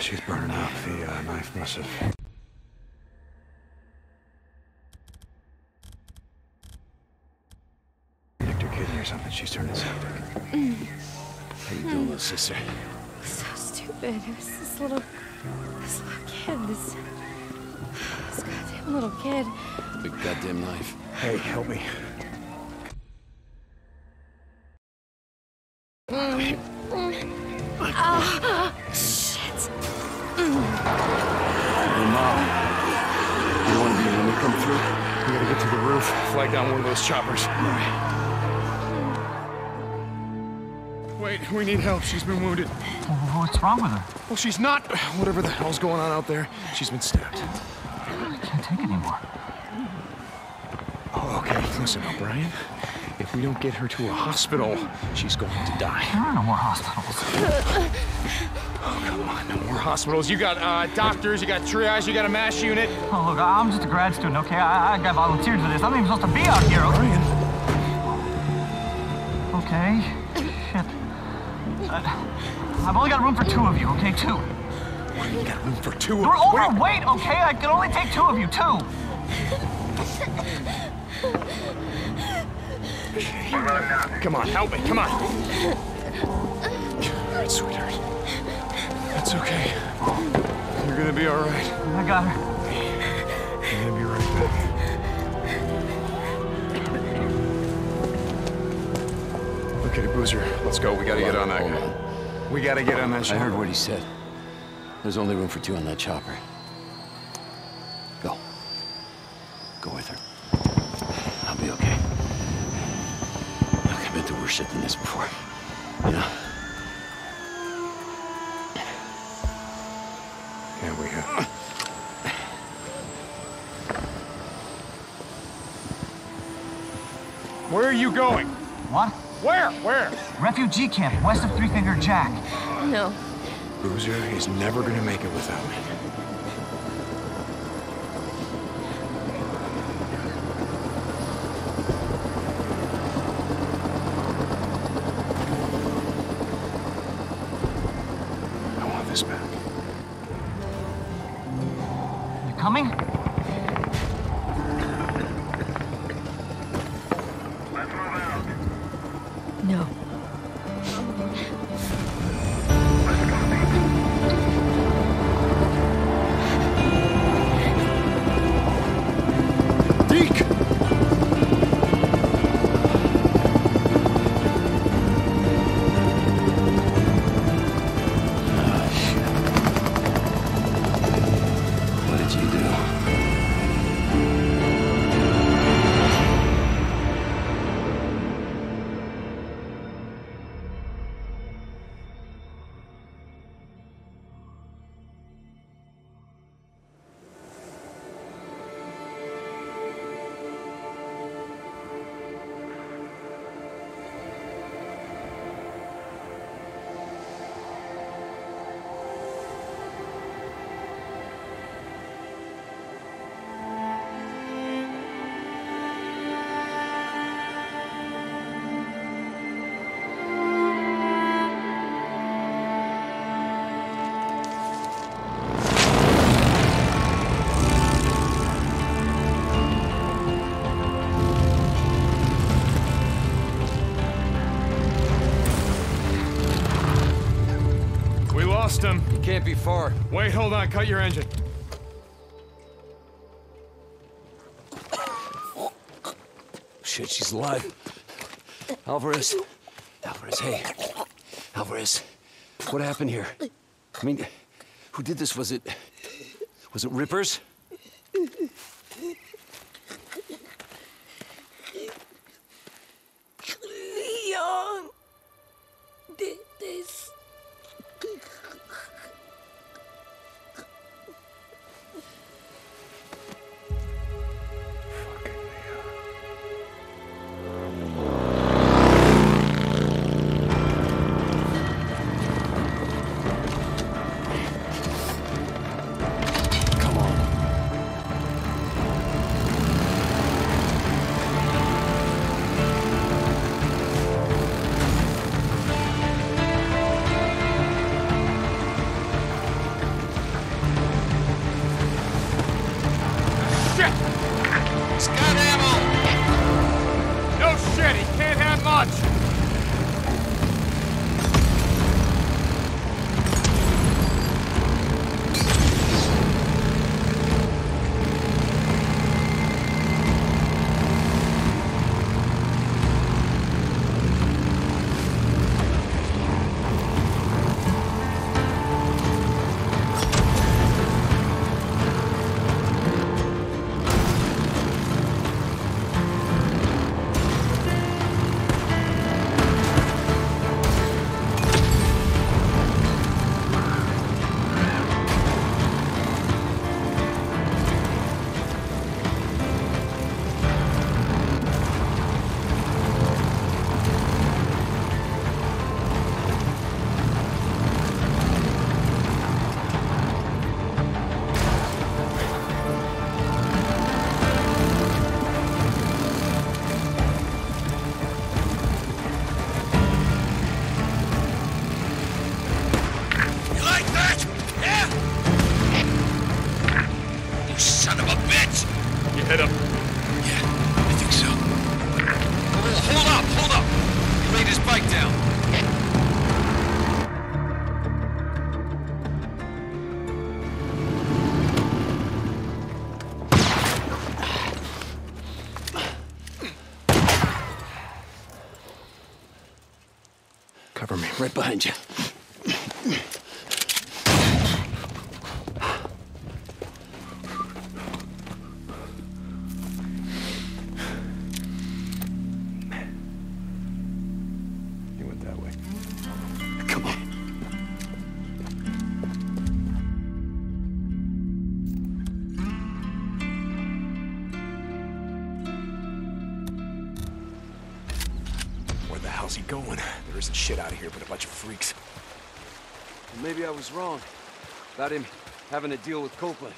She's burning up. The knife must have... nicked her kidney or something. She's turning septic. How you doing, little sister? So stupid. It was this little kid. This goddamn little kid. Big goddamn knife. Hey, help me. Flag down one of those choppers. All right. Wait, we need help. She's been wounded. What's wrong with her? Well, she's not... whatever the hell's going on out there, she's been stabbed. I can't take anymore. Oh, okay. Listen, O'Brian. If we don't get her to a hospital, she's going to die. There are no more hospitals. Oh, come on. No more hospitals. You got doctors, you got triage, you got a mass unit. Oh, look, I'm just a grad student, okay? I got volunteered for this. I'm not even supposed to be out here, okay? Okay. Shit. I've only got room for two of you, okay? Two. What? You got room for two of you? We're overweight, okay? I can only take two of you, two. Come on, help me, come on. All right, sweetheart. That's okay. You're gonna be all right. I got her. You're gonna be right back. Okay, Boozer, let's go. We gotta get on that guy. We gotta get on that chopper. I heard what he said. There's only room for two on that chopper. Go. Go with her. I'll be okay. Do worse shit than this before, you know? Yeah, we have. Where are you going? What? Where? Where? Refugee camp, west of Three Finger Jack. No. Boozer is never gonna make it without me. Him. He can't be far. Wait, hold on. Cut your engine. Shit, she's alive. Alvarez. Alvarez, hey. Alvarez, what happened here? I mean, who did this? Was it Rippers? Leon did this. Cover me, right behind you. Wrong about him having to deal with Copeland.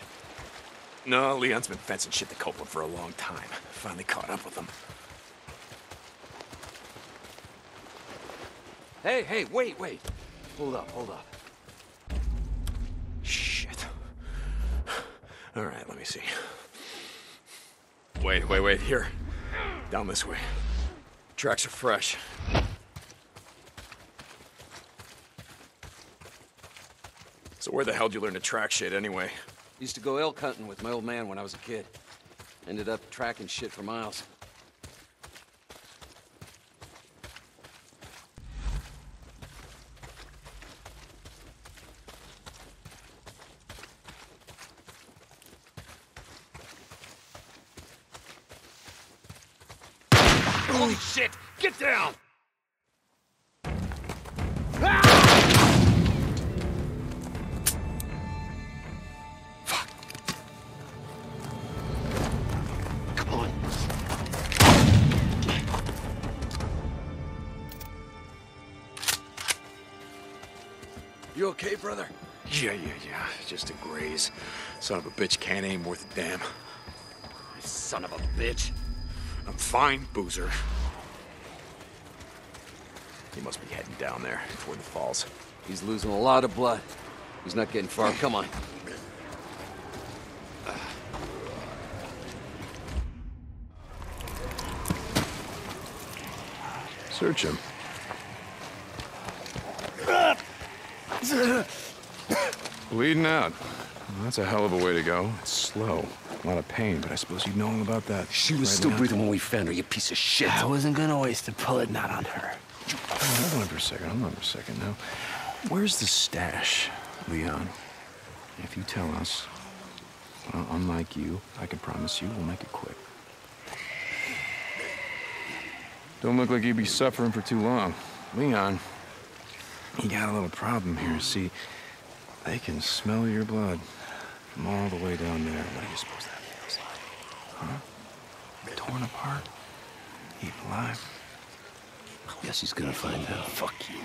No, Leon's been fencing shit to Copeland for a long time. Finally caught up with him. Hey, wait. Hold up. Shit. All right, let me see. Wait. Here. Down this way. Tracks are fresh. So where the hell did you learn to track shit, anyway? Used to go elk hunting with my old man when I was a kid. Ended up tracking shit for miles. Holy shit! Get down! You okay, brother? Yeah. Just a graze. Son of a bitch can't aim worth a damn. Son of a bitch. I'm fine, Boozer. He must be heading down there toward the falls. He's losing a lot of blood. He's not getting far. Come on. Search him. Bleeding out. Well, that's a hell of a way to go. It's slow. A lot of pain, but I suppose you'd know all about that. She was still breathing when we found her, you piece of shit. I wasn't gonna waste a bullet, not on her. Hold on for a second now. Where's the stash, Leon? If you tell us, well, unlike you, I can promise you we'll make it quick. Don't look like you'd be suffering for too long. Leon, you got a little problem here. See, they can smell your blood from all the way down there. What do you suppose that feels like? Huh? Torn apart? Keep alive? Guess he's gonna find out. Fuck you.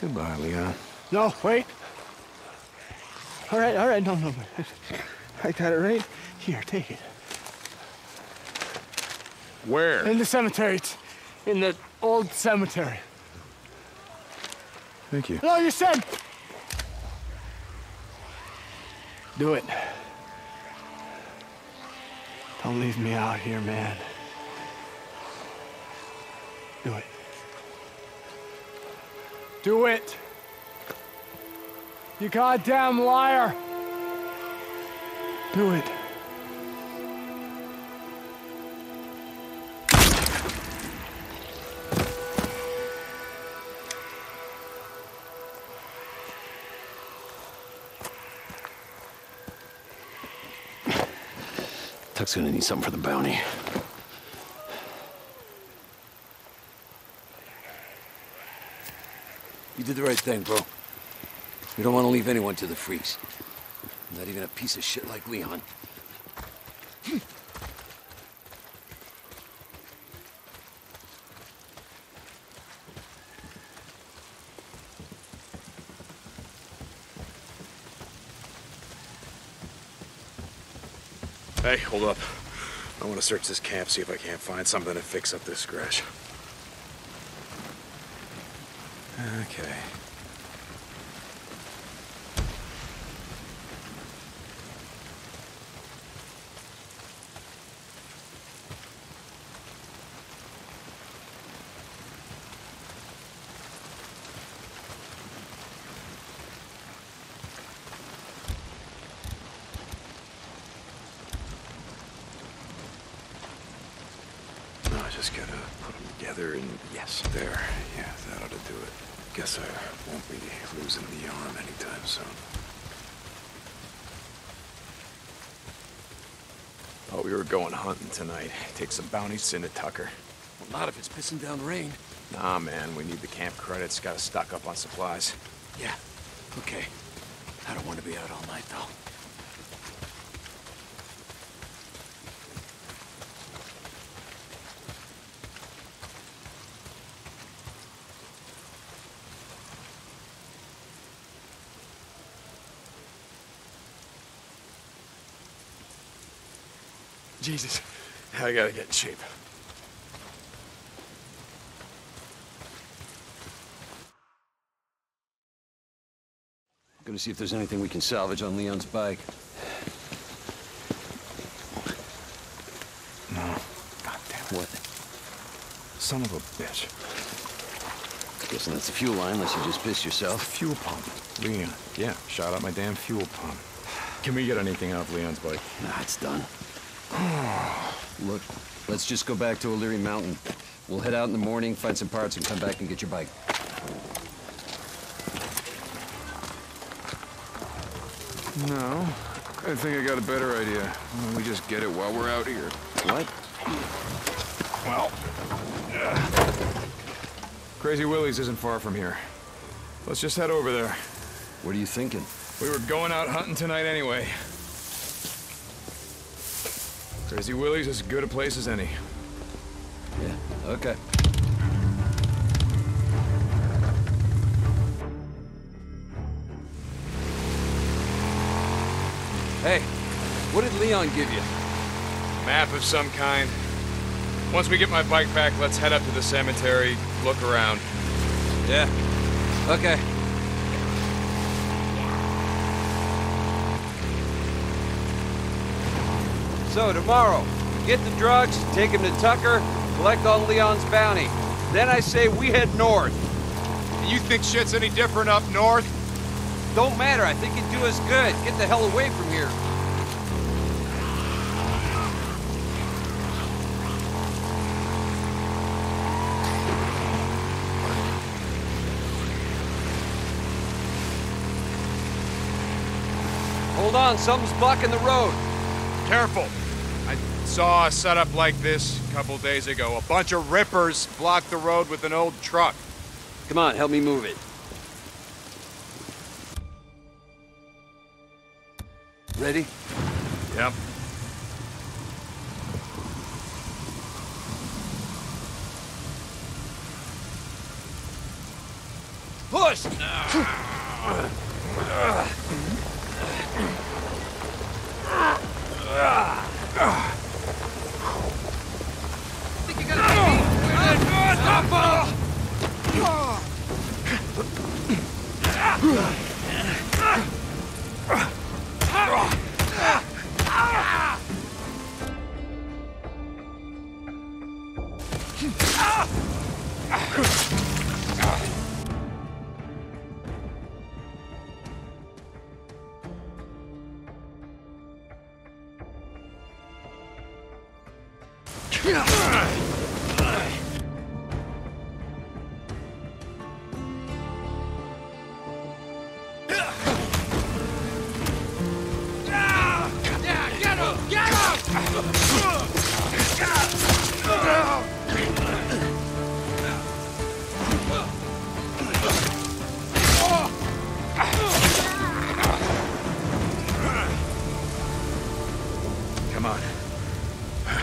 Goodbye, Leon. No, wait. All right, no. I got it right. Here, take it. Where? In the cemetery. It's in the old cemetery. Thank you. No, you said... Do it. Don't leave me out here, man. Do it. You goddamn liar. Do it. Tuck's gonna need something for the bounty. You did the right thing, bro. You don't want to leave anyone to the freaks. Not even a piece of shit like Leon. Hey, hold up. I want to search this camp, see if I can't find something to fix up this scratch. Okay. Just gotta put them together and yes, there. Yeah, that ought to do it. Guess I won't be losing the arm anytime soon. Oh, we were going hunting tonight. Take some bounties into Tucker. Well, not if it's pissing down rain. Nah, man, we need the camp credits. Gotta stock up on supplies. Yeah, okay. I don't want to be out all night, though. Jesus, I gotta get in shape. Gonna see if there's anything we can salvage on Leon's bike. No. God damn it. What? Son of a bitch. Guessing that's the fuel line unless you just pissed yourself. Fuel pump. Leon. Yeah, shot out my damn fuel pump. Can we get anything off Leon's bike? Nah, it's done. Look, let's just go back to O'Leary Mountain. We'll head out in the morning, find some parts, and come back and get your bike. No, I think I got a better idea. Why don't we just get it while we're out here? What? Well... Crazy Willie's isn't far from here. Let's just head over there. What are you thinking? We were going out hunting tonight anyway. Crazy Willie's as good a place as any. Yeah, okay. Hey, what did Leon give you? Map of some kind. Once we get my bike back, let's head up to the cemetery, look around. Yeah, okay. So tomorrow, get the drugs, take him to Tucker, collect all Leon's bounty. Then I say we head north. And you think shit's any different up north? Don't matter, I think it'd do us good. Get the hell away from here. Hold on, something's blocking the road. Careful. I saw a setup like this a couple days ago. A bunch of rippers blocked the road with an old truck. Come on, help me move it. Ready? Yep. Push!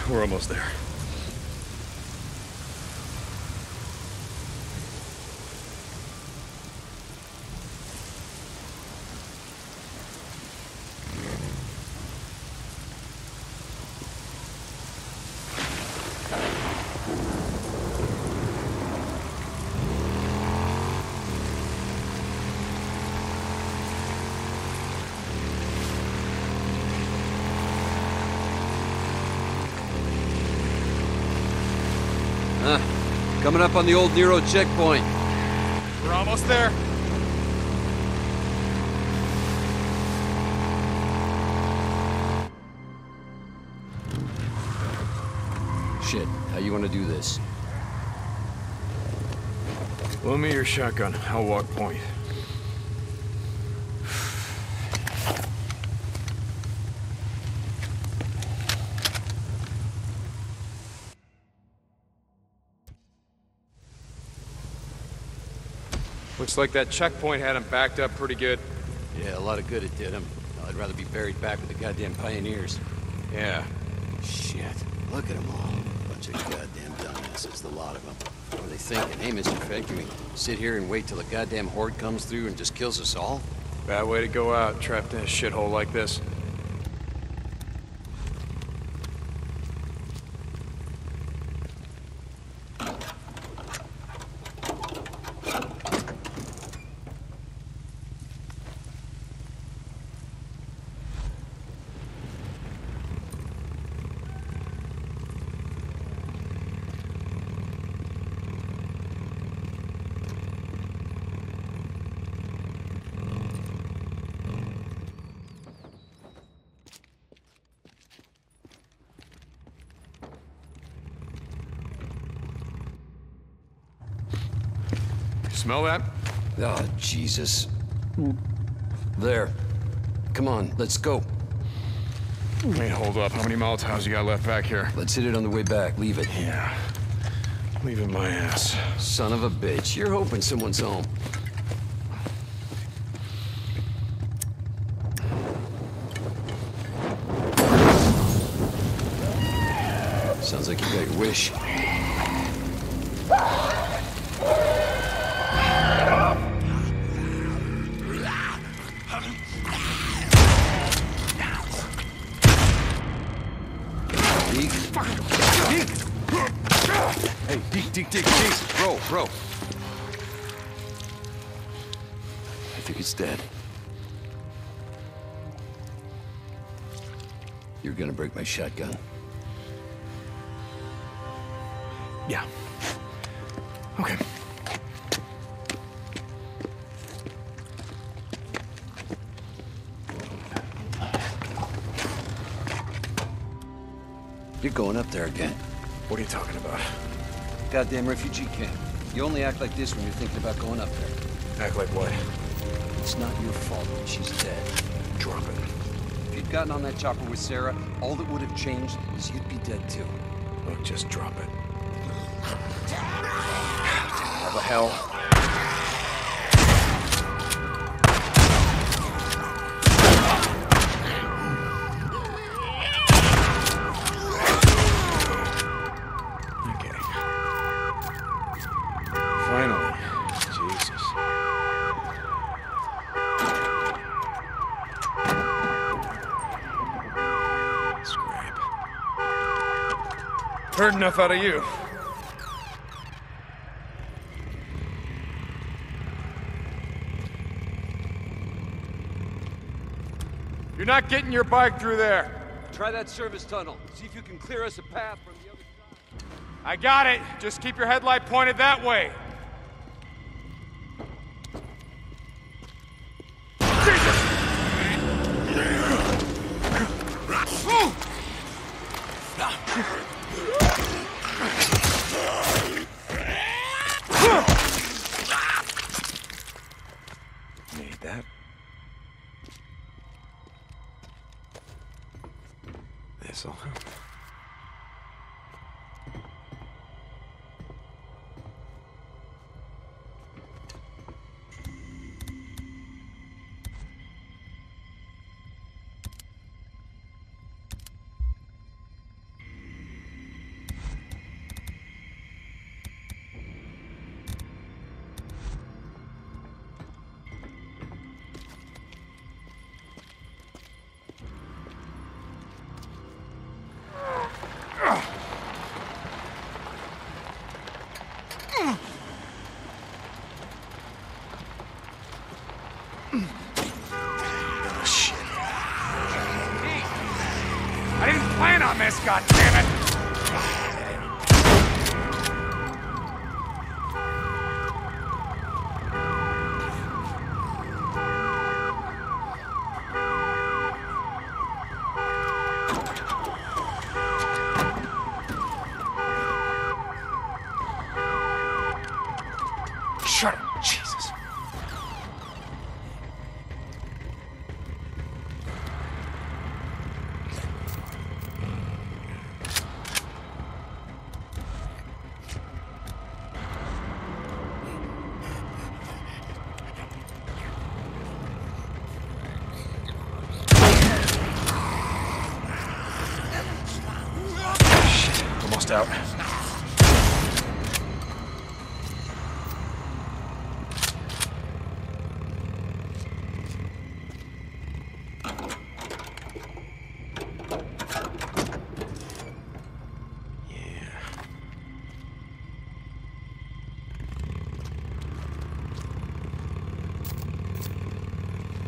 We're almost there. Coming up on the old Nero checkpoint. We're almost there. Shit, how you want to do this? Loan me your shotgun. I'll walk point. Looks like that checkpoint had him backed up pretty good. Yeah, a lot of good it did him. I'd rather be buried back with the goddamn pioneers. Yeah. Shit. Look at them all. Bunch of goddamn dumbasses, the lot of them. What are they thinking? Hey, Mr. Feg, can we sit here and wait till the goddamn horde comes through and just kills us all? Bad way to go out, trapped in a shithole like this. Smell that? Oh, Jesus. There. Come on, let's go. Wait, hold up. How many Molotovs you got left back here? Let's hit it on the way back. Leave it. Yeah. Leave it my ass. Son of a bitch. You're hoping someone's home. Sounds like you got your wish. Bro. I think it's dead. You're gonna break my shotgun. Yeah. Okay. You're going up there again. What are you talking about? Goddamn refugee camp. You only act like this when you're thinking about going up there. Act like what? It's not your fault that she's dead. Drop it. If you'd gotten on that chopper with Sarah, all that would have changed is you'd be dead too. Look, just drop it. How the hell? Heard enough out of you. You're not getting your bike through there. Try that service tunnel. See if you can clear us a path from the other side. I got it. Just keep your headlight pointed that way. God damn it! out.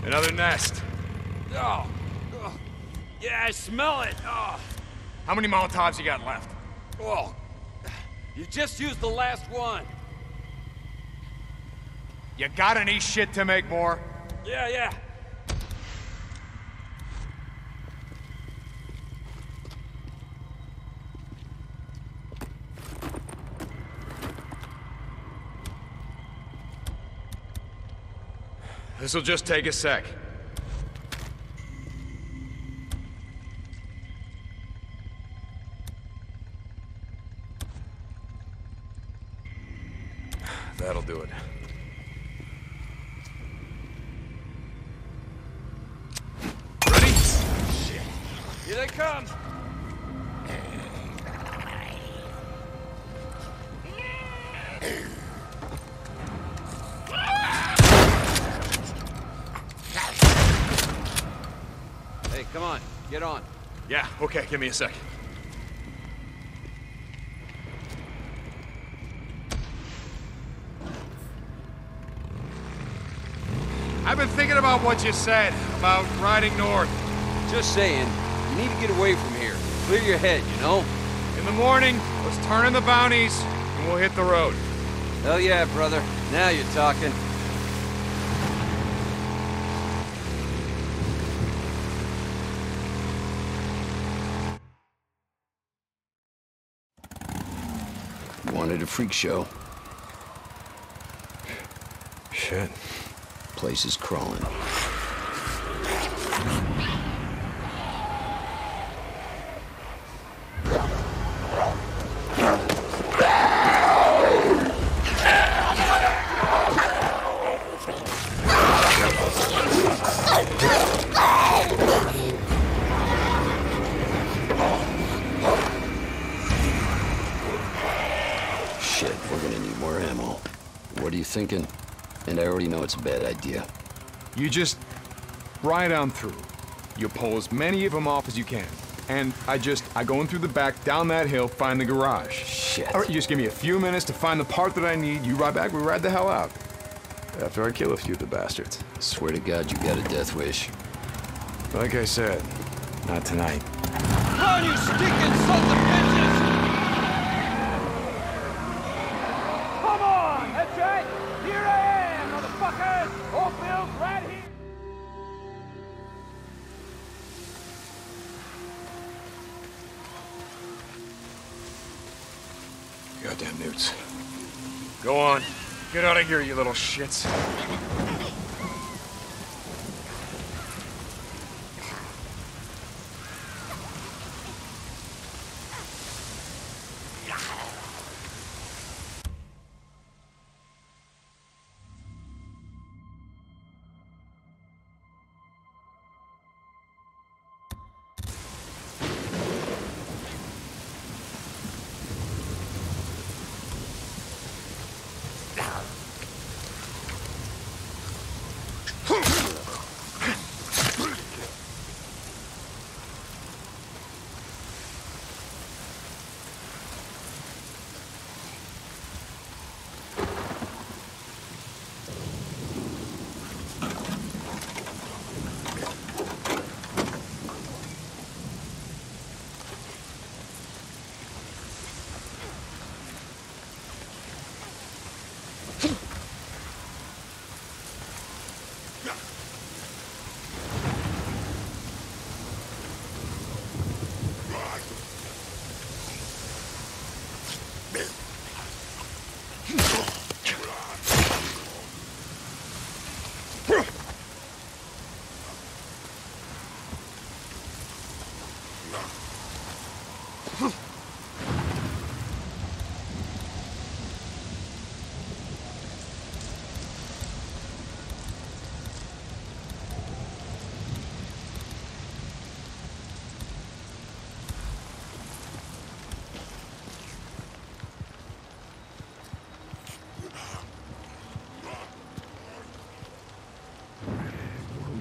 Another nest. Oh. Oh. Yeah, I smell it. Oh. How many Molotovs you got left? Oh. You just used the last one. You got any shit to make more? Yeah. This'll just take a sec. That'll do it. Ready? Shit. Here they come! Come on, get on. Yeah, okay, give me a sec. I've been thinking about what you said about riding north. Just saying, you need to get away from here. Clear your head, you know? In the morning, let's turn in the bounties, and we'll hit the road. Hell yeah, brother. Now you're talking. Wanted a freak show. Shit. Place is crawling. Thinking, and I already know it's a bad idea. You just ride on through. You pull as many of them off as you can. And I go in through the back, down that hill, find the garage. Shit. All right, you just give me a few minutes to find the part that I need. You ride back, we ride the hell out. After I kill a few of the bastards. I swear to God, you got a death wish. Like I said, not tonight. Run, you stinking son of a bitch! Goddamn newts. Go on. Get out of here, you little shits.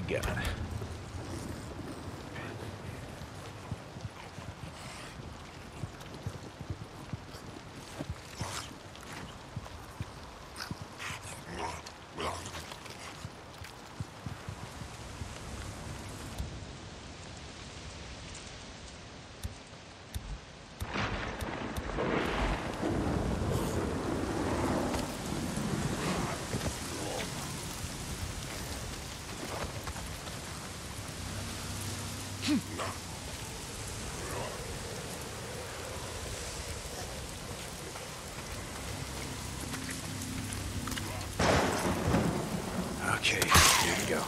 got. Okay, here we go.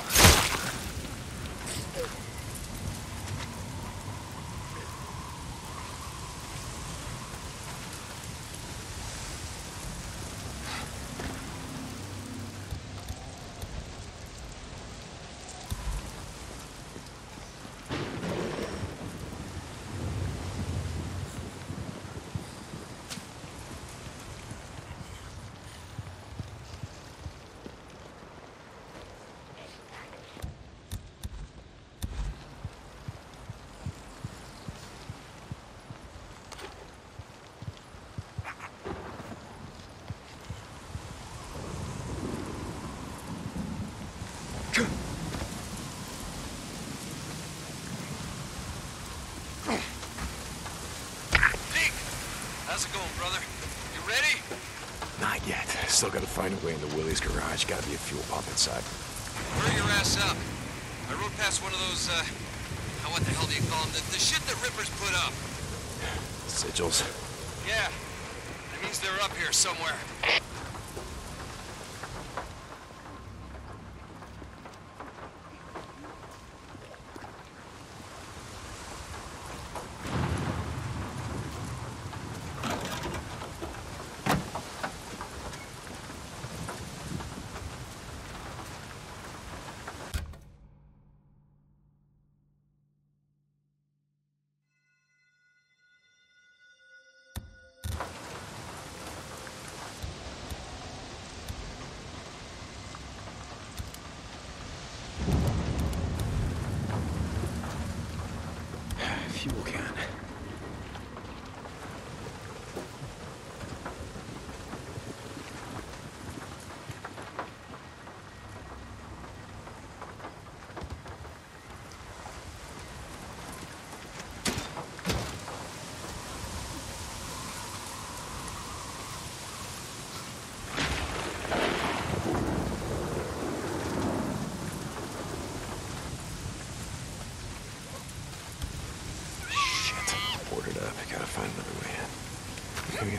How's it going, brother? You ready? Not yet. Still gotta find a way into Willie's garage. Gotta be a fuel pump inside. Hurry your ass up. I rode past one of those, what the hell do you call them? The shit that Rippers put up. Sigils? Yeah. That means they're up here somewhere.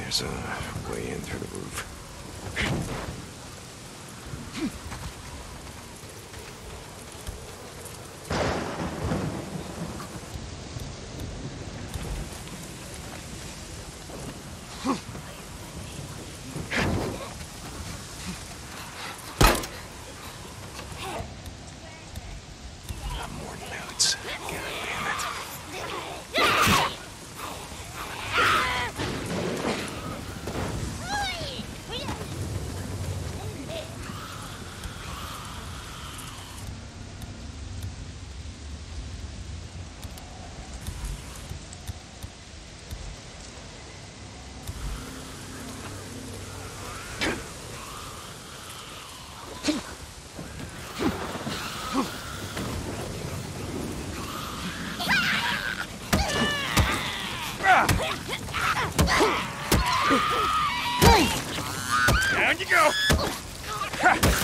There's a way in through the roof. Down you go! Ha.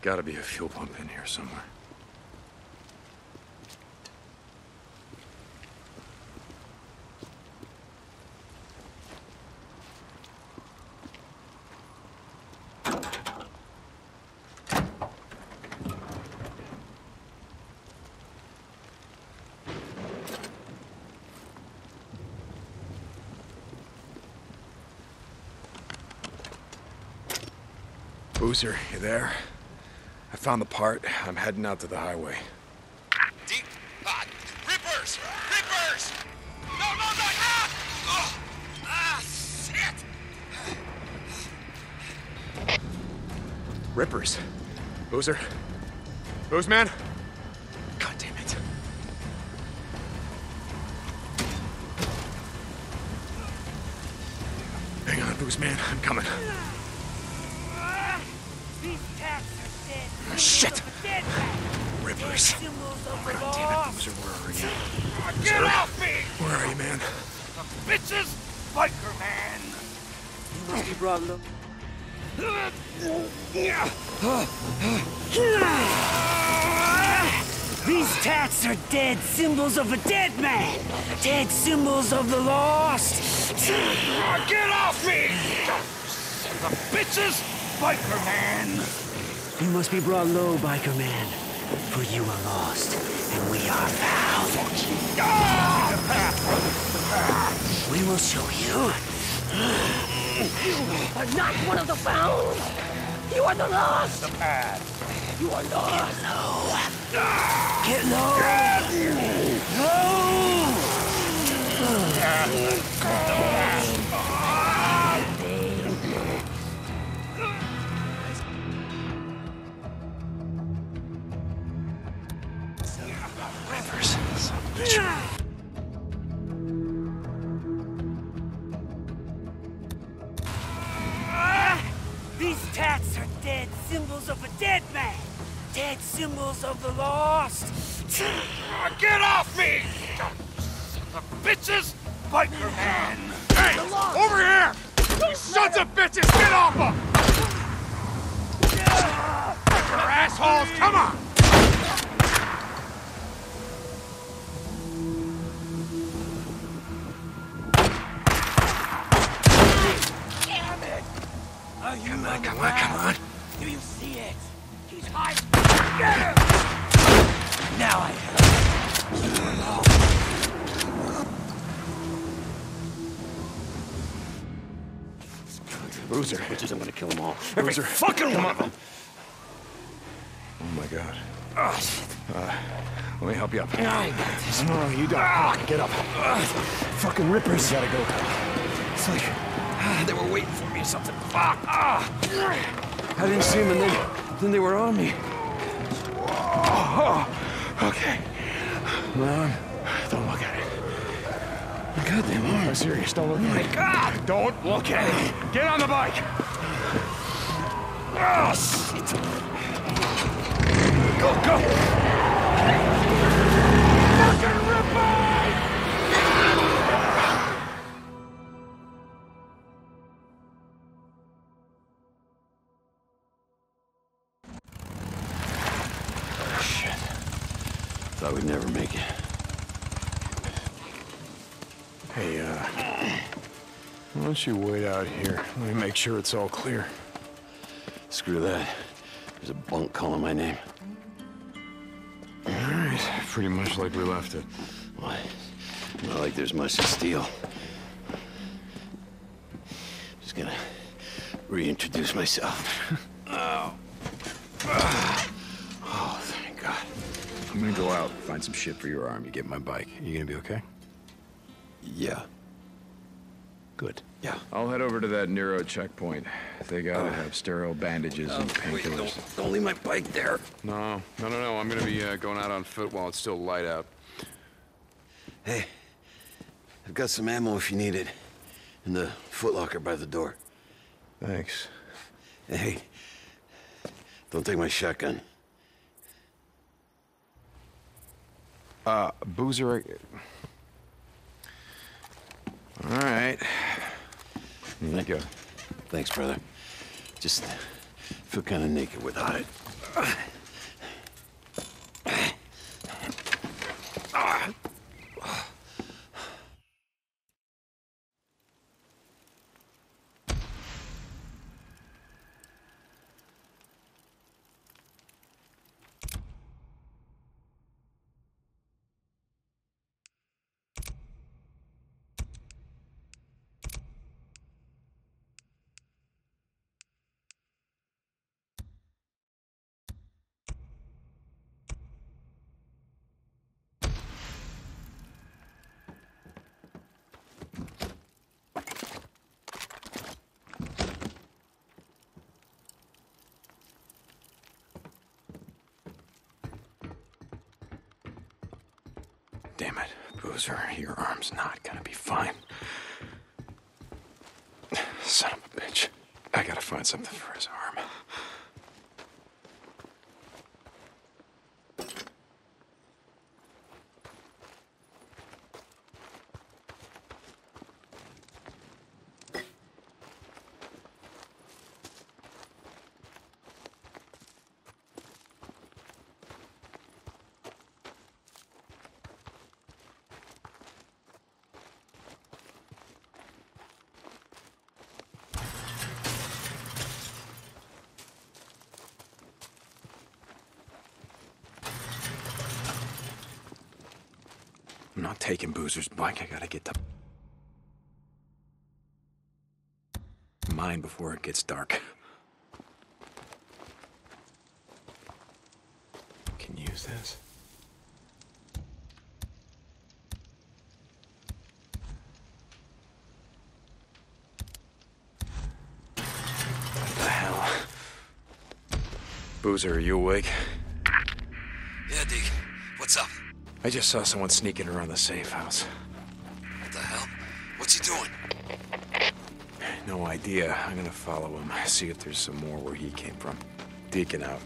Gotta be a fuel pump in here somewhere. Boozer, you there? I found the part. I'm heading out to the highway. Deep pot. Rippers! Rippers! No! Ah! Ugh. Ah, shit! Rippers. Boozer? Boozman? God damn it. Hang on, Boozman. I'm coming. Shit! Rippers. God damn it, Boozer, where are you? Get off me! Where are you, man? The bitches! Biker man! You must be brought low. These tats are dead symbols of a dead man! Dead symbols of the lost! Get off me! The bitches! Biker man! You must be brought low, biker man, for you are lost, and we are found. We will show you. You are not one of the found. You are the lost. The path. You are lost. Get low. Get low. These tats are dead symbols of a dead man. Dead symbols of the lost. Get off me! The bitches! Biker man! Hey! Over here! You sons of bitches! Get off them! Your assholes! Come on! Come on. Do you see it? He's hiding. Get him! Now I know. You are low. Boozer. Bitches, I'm gonna kill them all. Boozer. Fucking one of them. Oh my god. Oh, shit. Let me help you up. No, I got this. No, you don't. Get up. Fucking rippers. You gotta go. It's like they were waiting for me or something. Fuck! I didn't see them, and then they were on me. Whoa. Okay. Leon, don't look at it. God, they are. I'm serious. Don't look at it. God! Don't look at it. Get on the bike. Oh, shit. Go! Fucking ripper! Thought we'd never make it. Hey, why don't you wait out here? Let me make sure it's all clear. Screw that. There's a bunk calling my name. All right, pretty much like we left it. Why? Well, not like there's much to steal. Just gonna reintroduce myself. I'm gonna go out, find some shit for your arm. You get my bike. You gonna be okay? Yeah. Good. Yeah. I'll head over to that neuro checkpoint. They gotta have sterile bandages and painkillers. Don't leave my bike there. No. I'm gonna be going out on foot while it's still light out. Hey, I've got some ammo if you need it, in the footlocker by the door. Thanks. Hey, don't take my shotgun. Boozer. All right. Thank you. Thanks, brother. Just feel kind of naked without it. Damn it, Boozer, your arm's not gonna be fine. Son of a bitch. I gotta find something for his arm. I'm not taking Boozer's bike. I gotta get to mine before it gets dark. Can use this. What the hell? Boozer, are you awake? Yeah, Deke. What's up? I just saw someone sneaking around the safe house. What the hell? What's he doing? No idea. I'm gonna follow him. See if there's some more where he came from. Deacon out.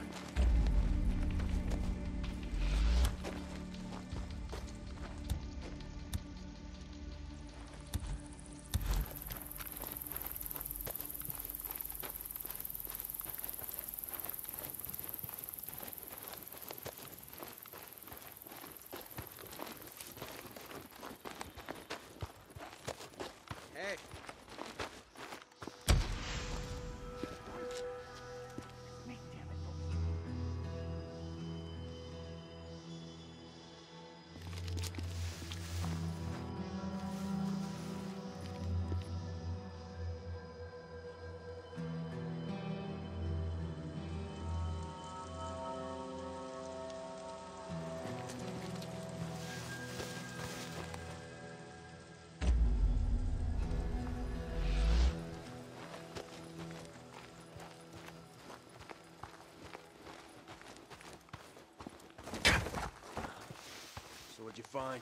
What'd you find?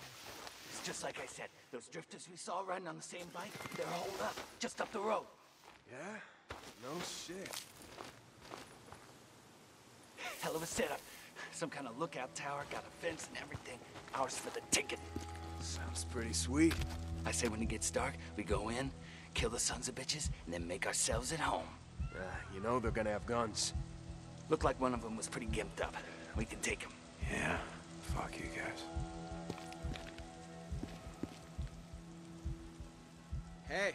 It's just like I said. Those drifters we saw riding on the same bike, they're holed up, just up the road. Yeah? No shit. Hell of a setup. Some kind of lookout tower, got a fence and everything. Ours for the ticket. Sounds pretty sweet. I say when it gets dark, we go in, kill the sons of bitches, and then make ourselves at home. You know they're gonna have guns. Looked like one of them was pretty gimped up. We can take him. Yeah. Fuck you guys. Hey.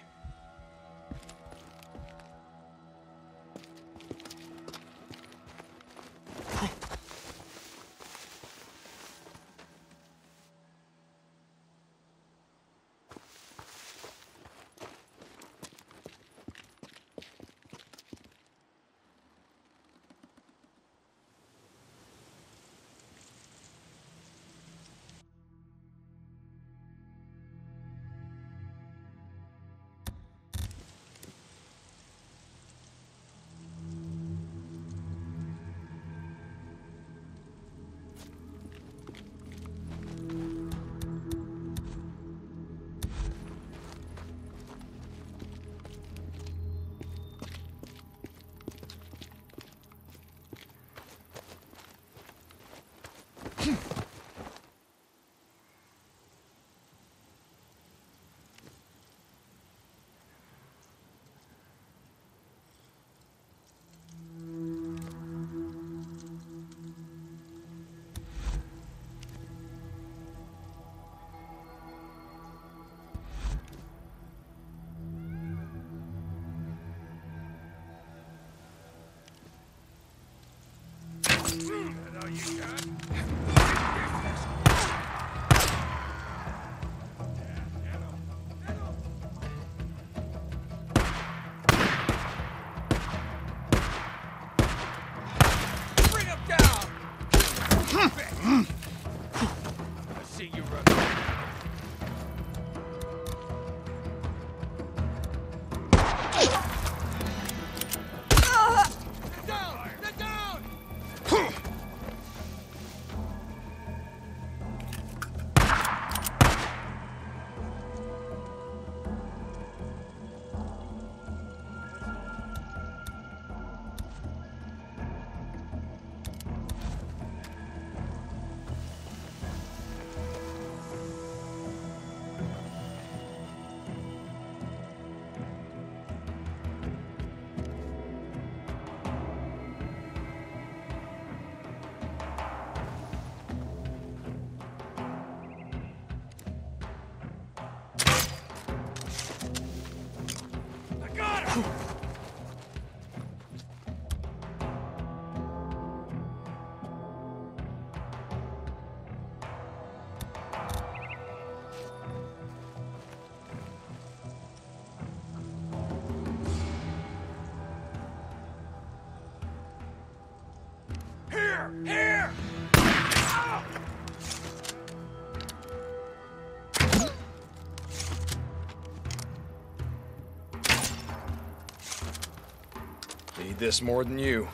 Need this more than you.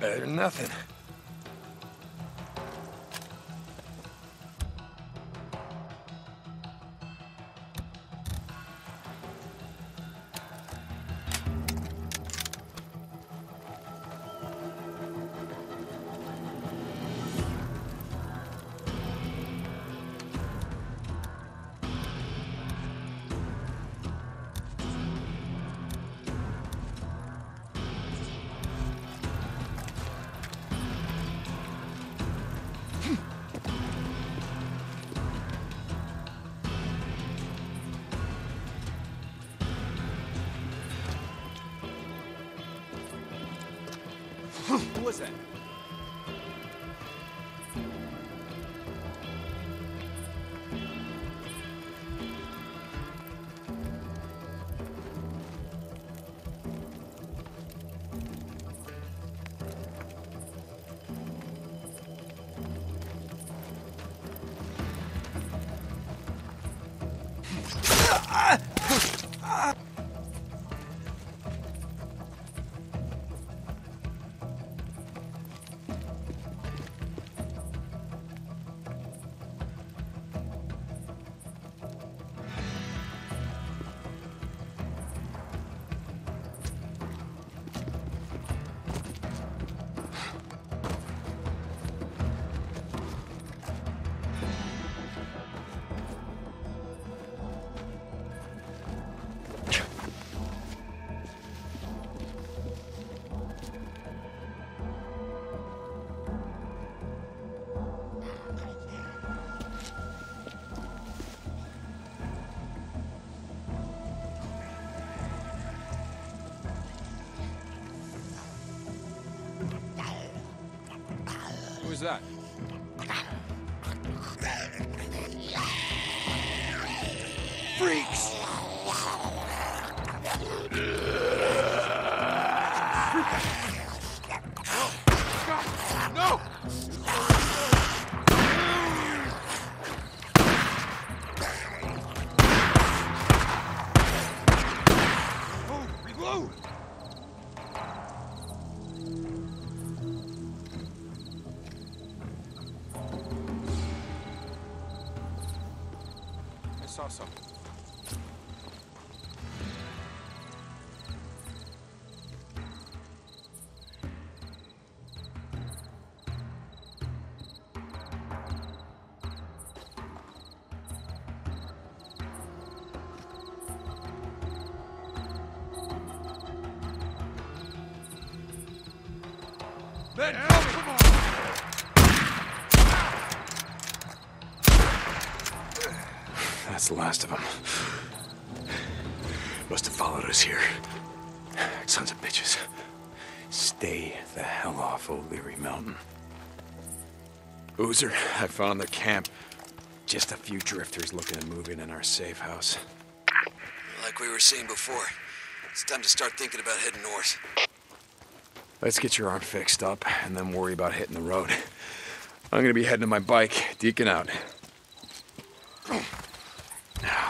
Better than nothing. Who's that? Freaks! No! No! Reload! Saw something. Then help him on! That's the last of them. Must have followed us here. Sons of bitches. Stay the hell off O'Leary Mountain. Boozer, I found the camp. Just a few drifters looking to move in our safe house. Like we were seeing before, it's time to start thinking about heading north. Let's get your arm fixed up, and then worry about hitting the road. I'm gonna be heading to my bike, Deacon out. Oh,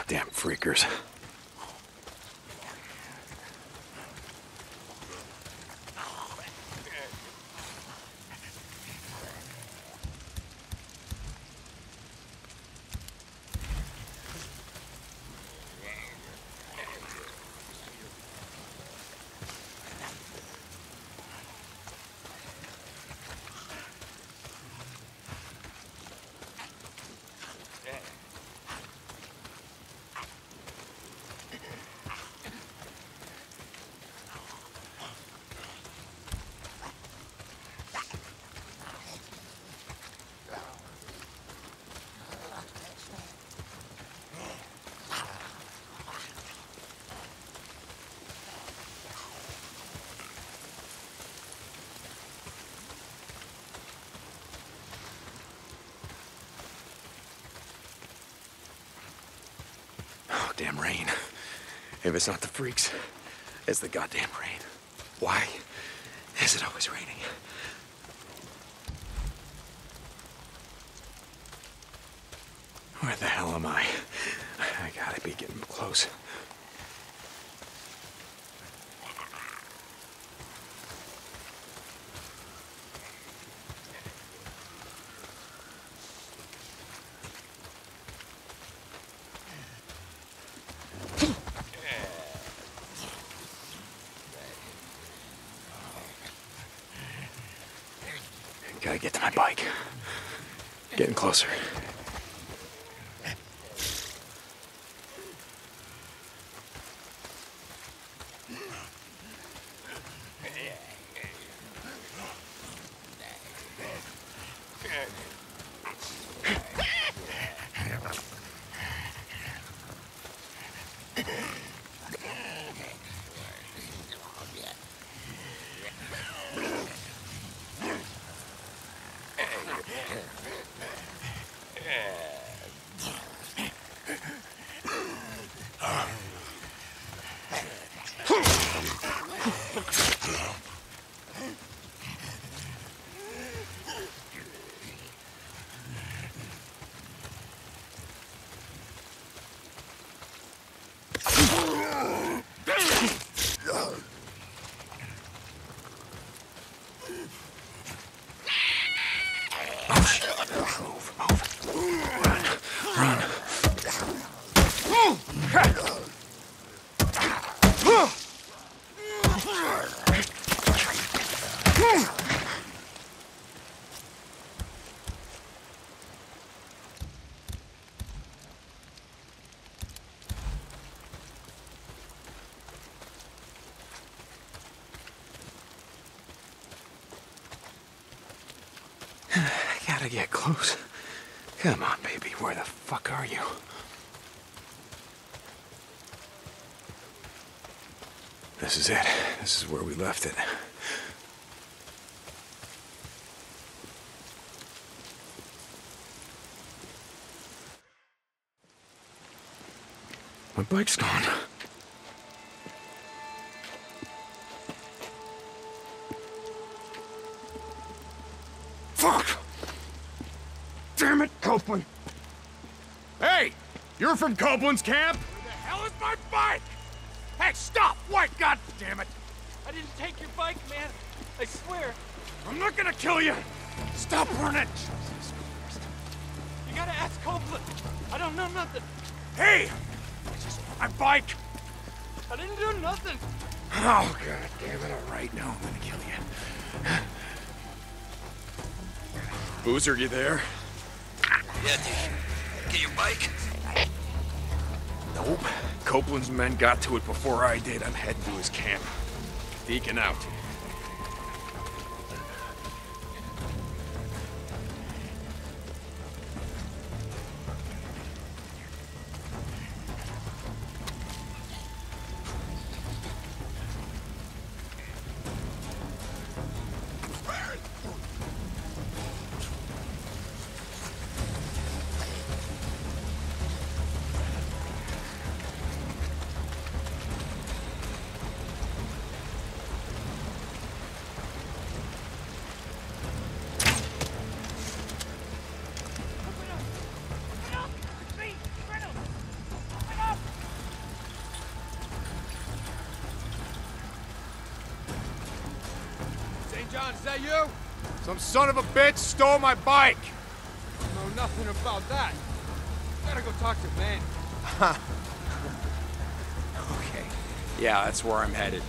damn freakers. Damn rain. If it's not the freaks, it's the goddamn rain. Why is it always raining? Where the hell am I? I gotta be getting close. Gotta get to my bike. Getting closer. Gotta get close. Come on, baby, where the fuck are you? This is it. This is where we left it. My bike's gone. Fuck! Damn it, Copeland! Hey! You're from Copeland's camp? Where the hell is my bike? Hey, stop! Wait, god damn it! I didn't take your bike, man. I swear. I'm not gonna kill you! Stop running! Jesus Christ. You gotta ask Copeland. I don't know nothing. Hey! My bike! I didn't do nothing! Oh, god damn it, alright, now I'm gonna kill you. Boozer, you there? Yeah, dude. Get your bike? Nope. Copeland's men got to it before I did. I'm heading to his camp. Deacon out. John, is that you? Some son of a bitch stole my bike! I know nothing about that. You gotta go talk to Manny. Okay. Yeah, that's where I'm headed.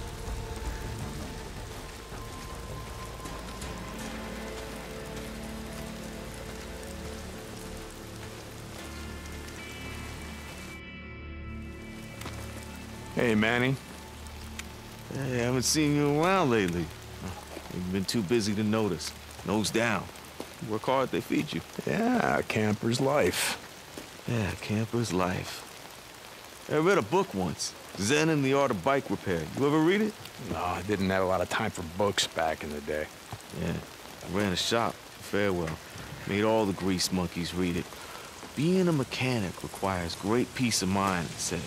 Hey, Manny. Hey, I haven't seen you in a while lately. You've been too busy to notice. Nose down. You work hard, they feed you. Yeah, camper's life. Yeah, camper's life. I read a book once, Zen and the Art of Bike Repair. You ever read it? No, I didn't have a lot of time for books back in the day. Yeah, I ran a shop, Farewell. Made all the grease monkeys read it. Being a mechanic requires great peace of mind, it said.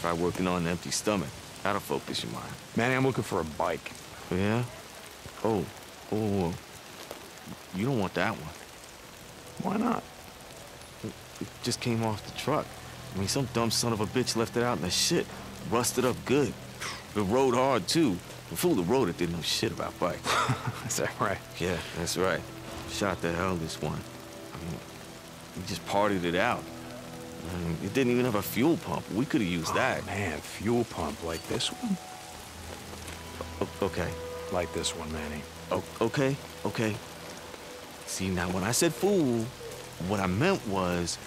Try working on an empty stomach. That'll focus your mind. Manny, I'm looking for a bike. Yeah? Oh. You don't want that one. Why not? It just came off the truck. I mean, some dumb son of a bitch left it out in the shit. Rusted up good. It rode hard, too. The fool that rode it didn't know shit about bikes. Is that right? Yeah, that's right. Shot the hell this one. I mean, we just partied it out. It didn't even have a fuel pump. We could have used that. Man, fuel pump like this one? Okay. Like this one, Manny. Okay. See, now when I said fool, what I meant was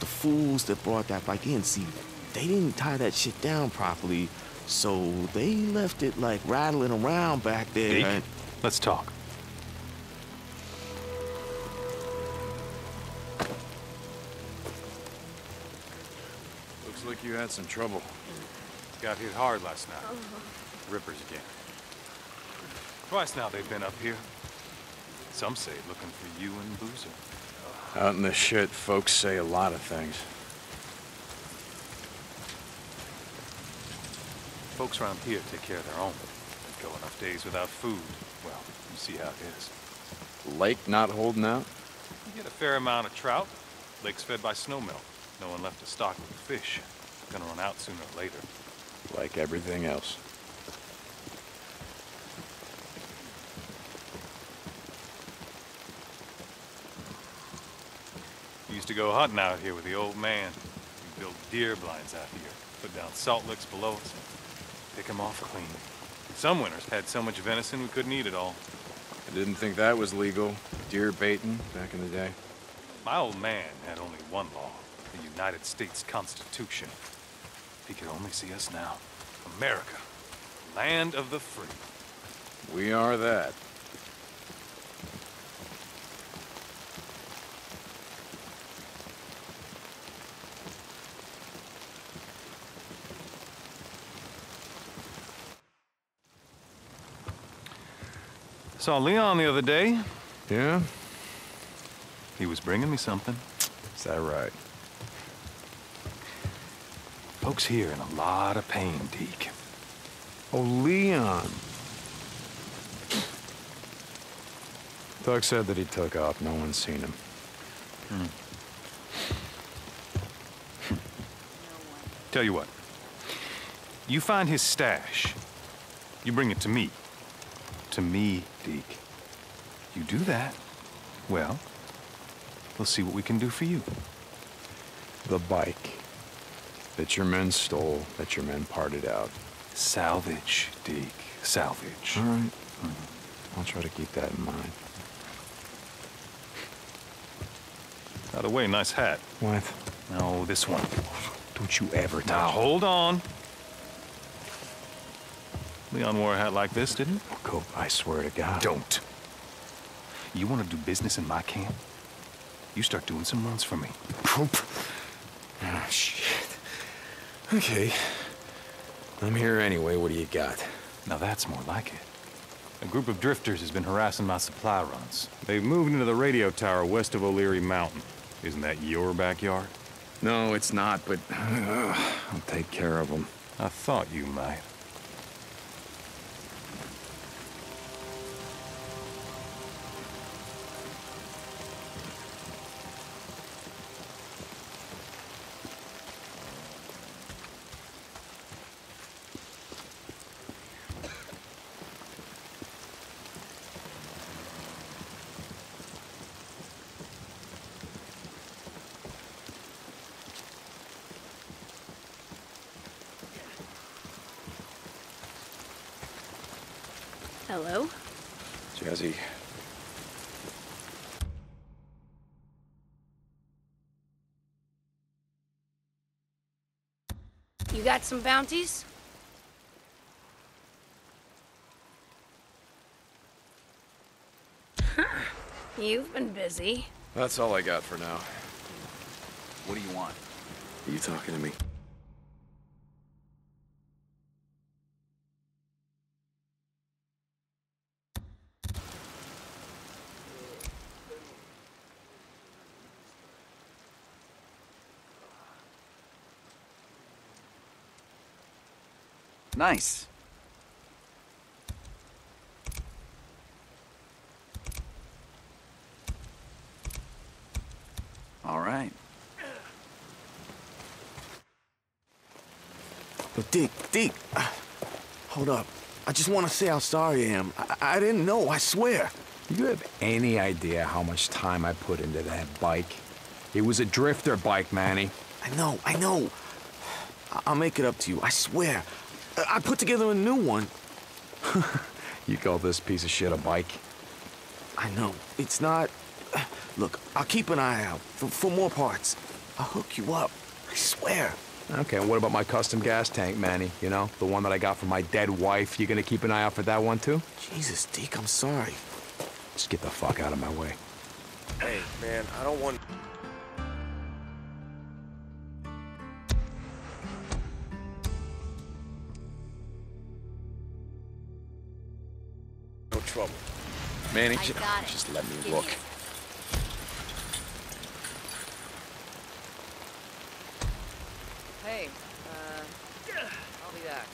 the fools that brought that bike in, see, they didn't tie that shit down properly, so they left it, like, rattling around back there. Deacon, right? Let's talk. You had some trouble. Got hit hard last night. Rippers again. Twice now they've been up here. Some say looking for you and Boozer. Out in the shit, folks say a lot of things. Folks around here take care of their own. They go enough days without food. Well, you see how it is. Lake not holding out? You get a fair amount of trout. Lake's fed by snow melt. No one left to stock with fish. Gonna run out sooner or later. Like everything else. We used to go hunting out here with the old man. We built deer blinds out here, put down salt licks below us, pick them off clean. Some winters had so much venison we couldn't eat it all. I didn't think that was legal, deer baiting back in the day. My old man had only one law. The United States Constitution. He could only see us now. America, land of the free. We are that. Saw Leon the other day. Yeah? He was bringing me something. Is that right? Folks here in a lot of pain, Deke. Oh, Leon. Doug said that he took off. No one's seen him. Tell you what. You find his stash. You bring it to me. To me, Deke. You do that. Well, we'll see what we can do for you. The bike. That your men stole, that your men parted out. Salvage, Deke. Salvage. All right. I'll try to keep that in mind. By the way, nice hat. What? No, this one. Don't you ever touch. Now, hold on. Leon wore a hat like this, didn't he? Oh, Cope, I swear to God. Don't. You want to do business in my camp? You start doing some runs for me. Cope. Oh, shit. Okay. I'm here anyway. What do you got? Now that's more like it. A group of drifters has been harassing my supply runs. They've moved into the radio tower west of O'Leary Mountain. Isn't that your backyard? No, it's not, but I'll take care of them. I thought you might. Hello. Jazzy. You got some bounties? You've been busy. That's all I got for now. What do you want? Are you talking to me? Nice. All right. But Deke, hold up. I just want to say how sorry I am. I didn't know, I swear. Do you have any idea how much time I put into that bike? It was a drifter bike, Manny. I know. I'll make it up to you, I swear. I put together a new one. You call this piece of shit a bike? I know. It's not... Look, I'll keep an eye out for more parts. I'll hook you up. I swear. Okay, and what about my custom gas tank, Manny? You know, the one that I got from my dead wife. You gonna keep an eye out for that one, too? Jesus, Deke, I'm sorry. Just get the fuck out of my way. Hey, man, I don't want... Manny, just let me look. Hey, I'll be back.